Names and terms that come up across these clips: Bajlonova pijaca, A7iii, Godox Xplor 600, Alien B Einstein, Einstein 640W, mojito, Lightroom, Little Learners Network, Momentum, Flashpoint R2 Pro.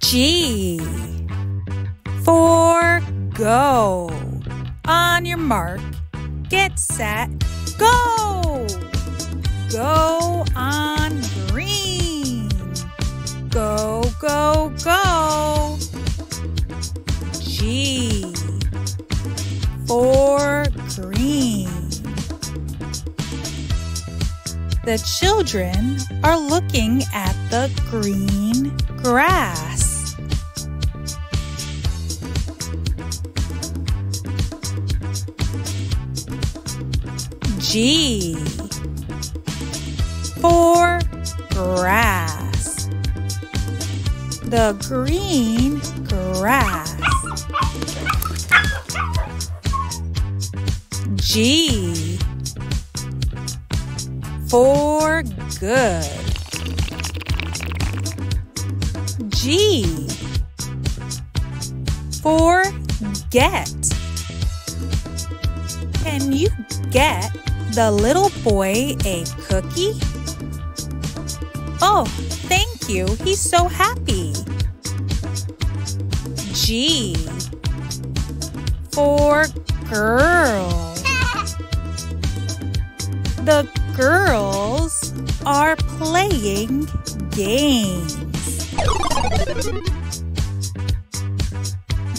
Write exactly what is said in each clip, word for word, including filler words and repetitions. G for go. On your mark, get set, go! Go on green. Go, go, go. G for green. The children are looking at the green grass. G for grass. The green grass. G for good. G for get. Can you get the little boy a cookie? Oh, thank you. He's so happy. G for girl. The girls are playing games.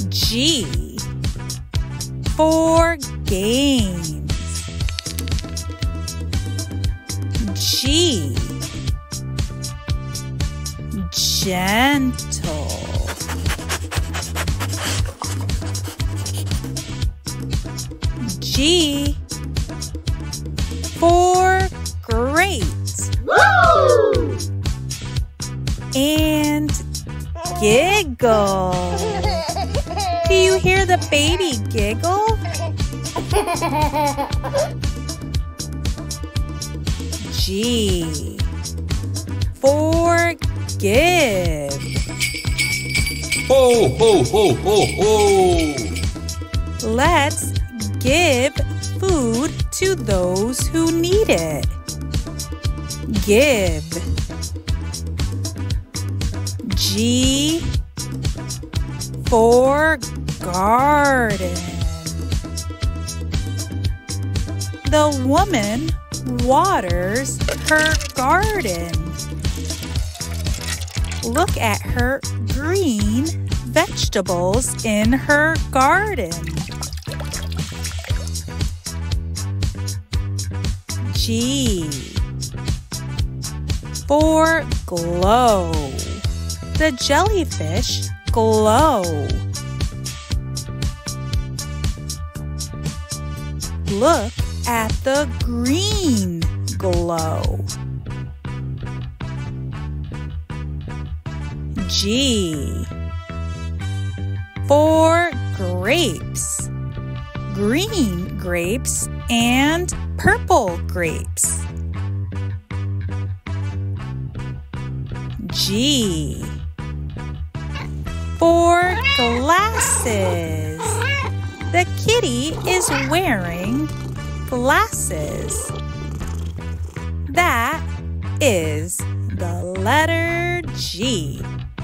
G for games. G, gentle. G for great. Woo! And giggle. Do you hear the baby giggle? G for give. Ho, ho, ho, ho, ho. Let's give food to those who need it. Give. G for garden. The woman waters her garden. Look at her green vegetables in her garden. G for glow. The jellyfish glow. Look at the green glow. G for grapes. Green grapes and purple grapes. G for glasses. The kitty is wearing glasses. That is the letter G.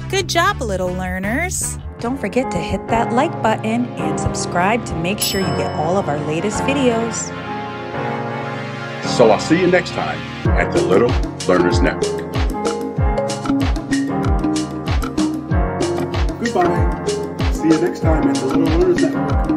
Good job, little learners. Don't forget to hit that like button and subscribe to make sure you get all of our latest videos. So I'll see you next time at the Little Learners Network. Goodbye. See you next time at the Little Learners Network.